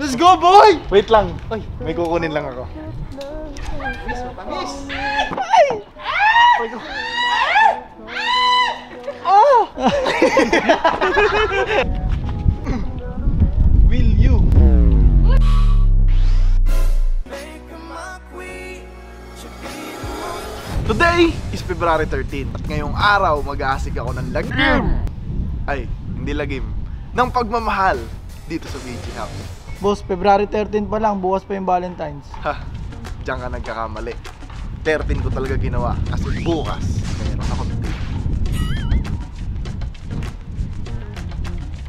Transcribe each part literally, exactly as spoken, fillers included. Let's go, boy! Wait lang. Oy, may kukunin lang ako. Miss, matamis. Ay! Ay! Oh! Will you? Today is February thirteenth at ngayong araw mag-aasik ako ng lagim. Ay, hindi lagim. Ng pagmamahal dito sa B G House. Boss, February thirteenth pa lang, bukas pa yung Valentine's. Ha, diyan ka nagkakamali. thirteen ko talaga ginawa kasi bukas meron ako date.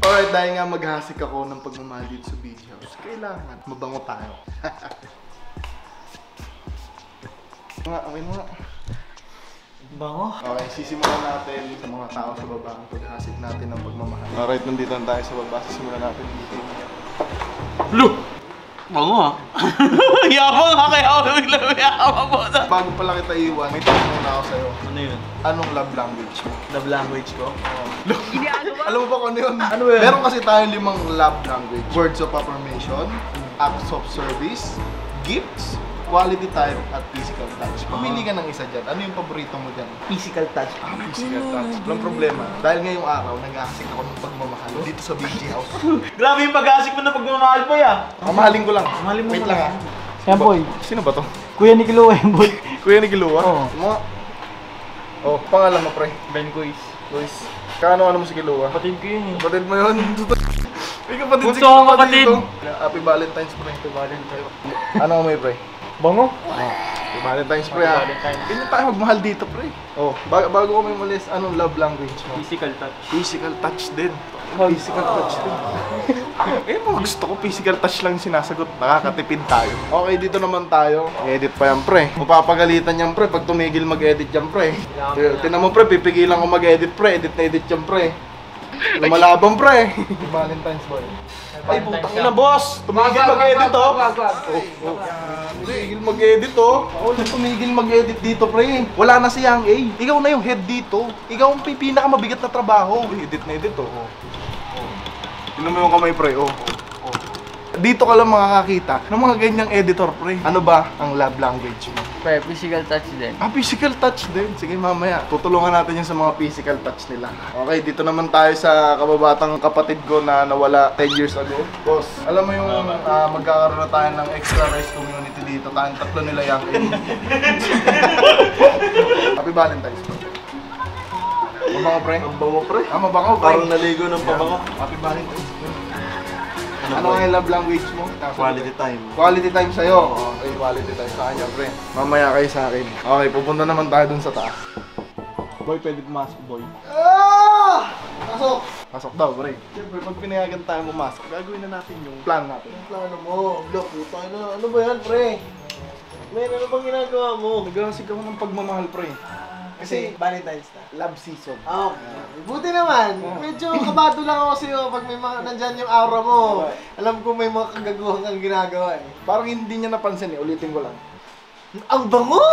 Alright, dahil nga mag-aasik ako ng pagmamahal dito sa B G House, kailangan mabango tayo. Amin muna. Bango. Okay, sisimulan natin sa mga tao sa baba ang pag-hasik natin ng pagmamahal. Alright, nandito na tayo sa baba. Sisimulan natin dito. Blue! Bango ha? Yabang ha, kaya ako naglamayama po. Bago pala kita iwan, may tanong na ako sa'yo. Ano yun? Anong love language mo? Love language ko? Oo. Alam mo ba kung ano yun? Ano yun? Meron kasi tayong limang love language. Words of affirmation, acts of service, gifts, quality time at physical touch. Pumili ka ng isa dyan. Ano yung paborito mo dyan? Physical touch. Ah, physical touch. Walang problema. Dahil ngayong araw, nag-aasik ako ng pagmamahal dito sa B G House. Grabe yung pag-aasik mo ng pagmamahal, boy ah. Mamahalin ko lang. Mamahalin mo. Wait lang ah. Yan, boy. Sino ba to? Kuya ni Kiloa yan, boy. Kuya ni Kiloa? Oo. Oh, pangalan mo, pre? Ben Kuis. Kuis. Kaano-ano mo si Kiloa? Kapatid ko yun eh. Kapatid mo yun. May kapatid si Kiloa dito. Happy Valentine's, pre. Happy Valentine's. Ano may, pre? Bango? Oh, Valentine's pre ha. Hindi tayo magmahal dito pre. Oh, bago, bago kami umalis, anong love language mo? Physical touch. Physical touch din. Physical oh. touch din. Eh, mga gusto ko, physical touch lang sinasagot. Nakakatipid tayo. Okay, dito naman tayo. Edit pa yan pre. Mapapagalitan yan pre pag tumigil mag-edit yan pre. Tinan mo pre, pipigilan ko mag-edit pre. Edit na edit yan pre. Lumalaban pre. Valentine's boy. Ay, putang ina, boss! Tumigil mag-edit, oh! Tumigil mag-edit, oh! Tumigil mag-edit dito, pre! Wala na si Yang A! Ikaw na yung head dito! Ikaw ang pinakamabigat na trabaho! Edit na edit, oh! Tinan mo yung kamay, pre, oh! Dito ka lang makakakita ng mga ganyang editor, pre. Ano ba ang love language mo? Pre, physical touch din. Ah, physical touch din. Sige, mamaya. Tutulungan natin yun sa mga physical touch nila. Okay, dito naman tayo sa kababatang kapatid ko na nawala ten years ago. Boss, alam mo yung uh, magkakaroon na tayo ng extra rice community dito. Tayong tatlo nila yung Happy Valentine's, bro. Mabango, pre. Mabango, pre. Ah, mabango, pre. Parang naligo ng pabango. Happy Valentine's, bro. Ano nga yung love language mo? Quality time. Quality time sa'yo? Okay, quality time sa kanya, pre. Mamaya kayo sa akin. Okay, pupunta naman tayo dun sa taas. Boy, pwede pumasok, boy. Ah! Pasok! Pasok daw, pre. Siyempre, pag pinayagan tayo pumasok, gagawin na natin yung plan natin. Yung plano mo. Bla, puta na. Ano ba yan, pre? May ano bang ginagawa mo? Nag-asik ako ng pagmamahal, pre. Kasi Valentine's na. Love season. Oh, okay. Buti naman. Medyo kabado lang ako sa'yo pag may mga nandyan yung aura mo. Alam ko may mga kagaguhan kang ginagawa eh. Parang hindi niya napansin eh. Ulitin ko lang. Ang bango!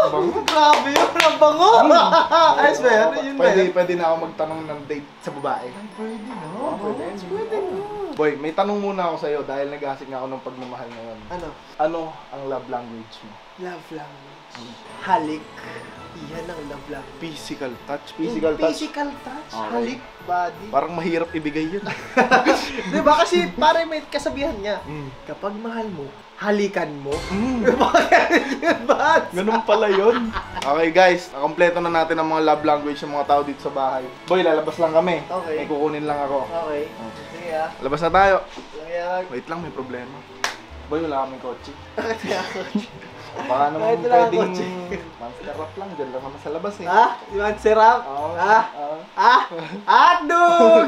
Grabe yun! Ang bango! I swear, yun ba yun? Pwede na ako magtanong ng date sa babae. Pwede na. Pwede na. Boy, may tanong muna ako sa'yo dahil nag-asik nga ako ng pagmamahal ngayon. Ano? Ano ang love language mo? Love language? Halik. Iyan ang love language. Physical touch. Physical touch. Physical touch. Halik, body. Parang mahirap ibigay yun. Diba? Kasi parang may kasabihan niya, kapag mahal mo, halikan mo. Diba? Ganun pala yun. Okay guys, nakompleto na natin ang mga love language ng mga tao dito sa bahay. Boy, lalabas lang kami. Okay. May kukunin lang ako. Okay. Sige ah. Labas na tayo. Wait lang, may problema. Boy, wala kaming kotse. Bakit wala kotse? Baka naman pwedeng monster rap lang. Diyan lang naman sa labas eh. Ha? Monster rap? Oo. Ha? Ha? Hotdog!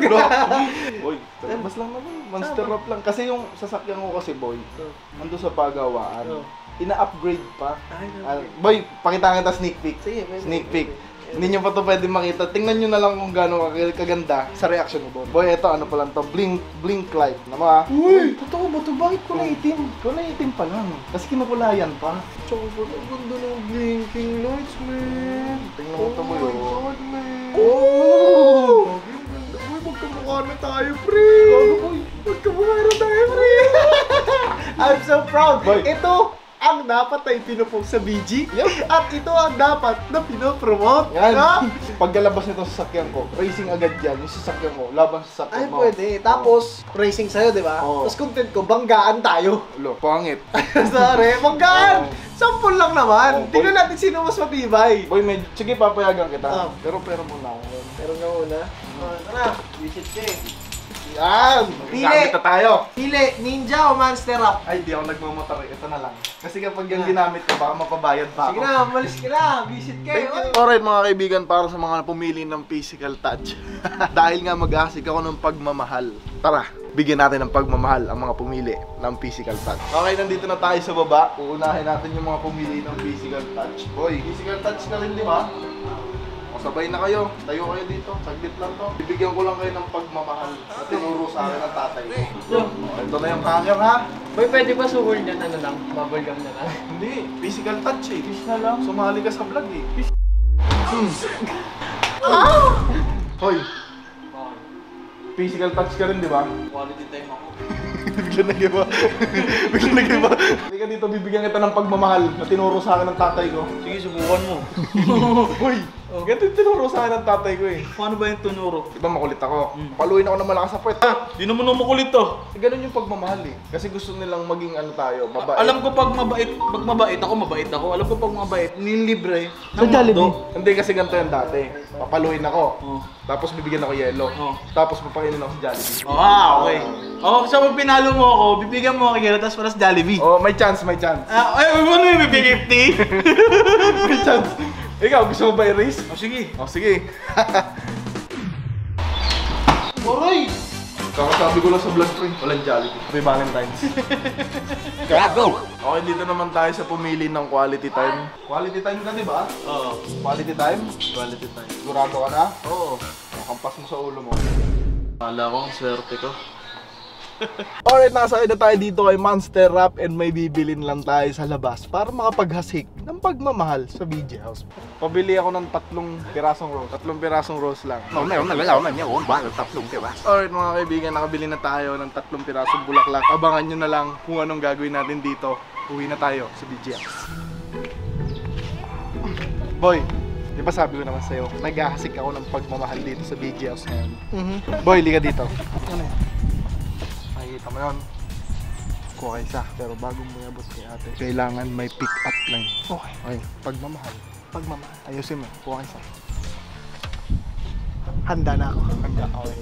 Boy, labas lang naman. Monster rap lang. Kasi yung sasakyan ko kasi, boy, nandun sa pagawaan. Ina-upgrade pa. Boy, pakita kita sneak peek. Sige, pwede. Sneak peek. Hindi nyo pa ito pwede makita. Tingnan nyo na lang kung gano'ng kaganda sa reaction mo, boy. Boy, eto, ano pa lang ito? Blink, blink light. Nama? Uy! Totoo ba ito? Bakit kulay itim? Kulay itim pa lang. Kasi kinukulayan pa. Tsaka ba ito? Ganda ng blinking lights, man. Tingnan mo ito mo yun. Oh my God, man. Oh! Uy, magkamukha na tayo, pre! Magkamukha na tayo, pre! I'm so proud. Boy. Ito ang dapat na ipinupok sa B G. Yep. At ito ang dapat na pinopromote. Yan. Pagkalabas nito sa sasakyan ko, racing agad yan. Yung sasakyan mo, labang sasakyan mo. Ay, pwede. Tapos, oh. Racing sa'yo, di ba? Oh. Tapos content ko, banggaan tayo. Lo, pangit. Sorry, banggaan! Oh. Sampol lang naman. Oh, tingnan natin sino mas matibay. Boy, medyo. Sige, papayagan kita. Oh. Pero pero muna. Pero nga muna. Oh, tara, visit ka eh. Yan! Pili! Tayo. Pili! Ninja o Monster Up? Ay, di ako nagmamotor. Ito na lang. Kasi kapag yung ginamit ko, baka mapabayad pa ako. Sige na, malis ka na. Visit kayo. Alright mga kaibigan, para sa mga pumili ng physical touch. Dahil nga mag-asik ako ng pagmamahal. Tara, bigyan natin ng pagmamahal ang mga pumili ng physical touch. Okay, nandito na tayo sa baba. Uunahin natin yung mga pumili ng physical touch. Boy, physical touch na rin, di ba? Sabay na kayo, tayo kayo dito, saglit lang to. Bibigyan ko lang kayo ng pagmamahal na tinuro sa akin ang tatay. Ito na yung hanger ha. Boy, pwede ba suhol niyan ano lang? Bubble gum na lang? Hindi, physical touch eh. Fish na lang. Sumali ka sa vlog eh. Fish. Hmm. Ah! Hoy. Physical touch ka rin, di ba? Quality time ako. Bigla nag-iba. Bigla nag-iba. Hindi ka dito, bibigyan kita ng pagmamahal na tinuro sa akin ng tatay ko. Sige, subukan mo. Hoy. Oh. Ganito yung tinuro sa akin ng tatay ko eh. Paano ba yung tunuro? Diba makulit ako? Mm. Paluin ako ng malakas sa puwet. Ah! Di naman ako makulit to. Ganun yung pagmamahal eh. Kasi gusto nilang maging ano tayo, mabait. Alam ko pag mabait, pag mabait ako, mabait ako. Alam ko pag mabait, nilibre. Sa Jollibee? Hindi kasi ganito yan dati. Papaluin ako. Oh. Tapos bibigyan ako yelo. Oh. Tapos papakainin ako sa Jollibee. Oh, ah, okay. Oh, so pag pinalo mo ako, bibigyan mo ako yelo, tapos para sa Jollibee. Oh, may chance, may chance. Ah, ay, ano yung bibigyan fifty? May chance. Ikaw, gusto mo ba i-race? O oh, sige. O oh, sige. Oray! Kakasabi ko lang sa vlog, friend. Walang Jollibee. Happy Valentine's. Gago! Okay, dito naman tayo sa pumili ng quality time. Quality time ka, di ba? Oo. Quality time? Quality time. Sigurado ka na? Oo. Kampas mo sa ulo mo. Kala ko ang swerte ko. Alright, nasa na tayo dito kay Monster Wrap and may bibilin lang tayo sa labas para makapaghasik ng pagmamahal sa B G House. Pabili ako ng tatlong pirasong rose. Tatlong pirasong rose lang. Alright mga kaibigan, nakabili na tayo ng tatlong pirasong bulaklak. Abangan nyo na lang kung anong gagawin natin dito. Uwi na tayo sa B G House. Boy, di ba sabi ko naman sa'yo, naghahasik ako ng pagmamahal dito sa B G House ngayon. Boy, liga dito. Ano yun? Nakikita mo yun, kuha isa. Pero bago mo yabot kay ate, kailangan may pick up line. Okay. Okay. Pagmamahal. Pagmamahal. Ayusin mo. Kuha isa. Handa na ako. Handa. Okay.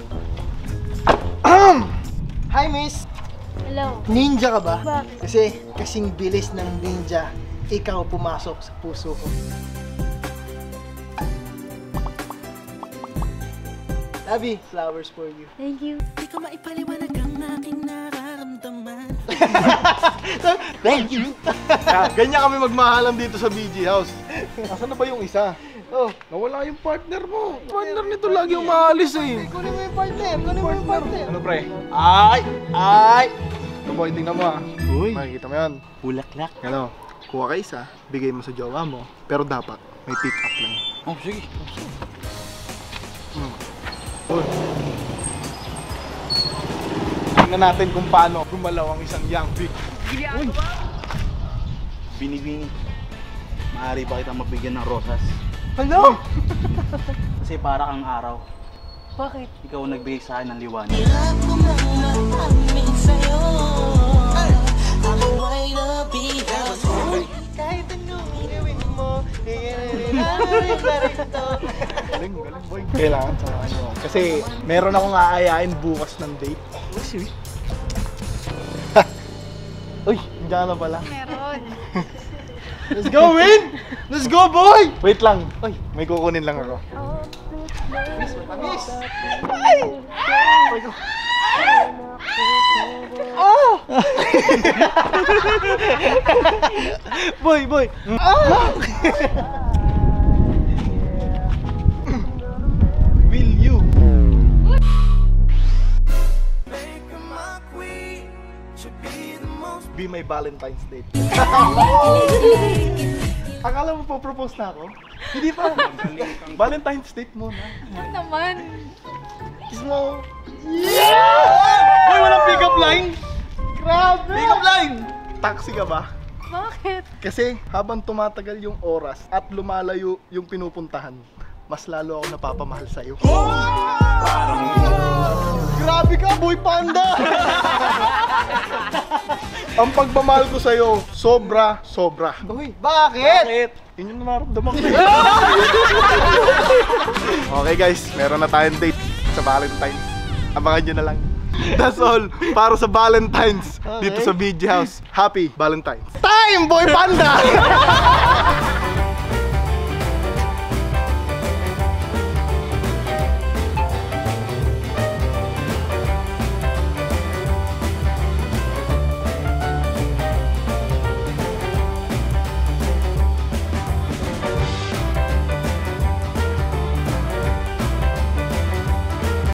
Hi, miss. Hello. Ninja ka ba? Bakit? Kasi kasing bilis ng ninja, ikaw pumasok sa puso ko. Abby, flowers for you. Thank you. Di ko maipaliwanag ang aking nararamdaman. Thank you. Yeah, ganyan kami magmahalan dito sa B G House. Asan na ba yung isa? Oh, nawala yung partner mo. Partner nito lagi yung maalis eh. Kunin mo yung partner. Kunin mo yung partner. Ano pre? Ay! Ay! Ito boy, tingnan mo ah. Uy. Makikita mo yan. Bulaklak. Ano? Kuha ka isa, bigay mo sa jowa mo. Pero dapat, may pick up lang. Oh, sige. Oh, sige. Hmm. Uy. Tingnan natin kung paano gumalaw ang isang young pig. Uy! Bini-bini. Maaari ba kita mabigyan ng rosas? Hello! Kasi para kang araw. Bakit? Ikaw ang nagbigay sa akin ng liwanag. Kahit anong gawin mo, galing, galing boy. Kailangan sa ano. Kasi meron akong aayain bukas ng date. Uy, sweet. Uy, nandiyan na pala. Meron. Let's go, win! Let's go, boy! Wait lang. Uy, may kukunin lang ako. Miss, miss! Ay! Ay! Oh! Boy, boy! Ah! Be my Valentine's Day. Akala mo po propose na ako? Hindi pa. Valentine's Day mo na. Ano naman? Kiss mo. Yeah! Ay, walang pick up line. Grabe! Hindi ka blind! Taxi ka ba? Bakit? Kasi habang tumatagal yung oras at lumalayo yung pinupuntahan, mas lalo ako napapamahal sa'yo. Oh! Parang oh! Grabe ka, boy panda! Ang pagmamahal ko sa'yo, sobra, sobra. Uy, bakit? Bakit? Yun yung nararamdaman ko. Okay guys, meron na tayong date sa Valentine's. Abangan nyo na lang. That's all para sa Valentine's, okay, dito sa B G House. Happy Valentine's! Time, boy panda!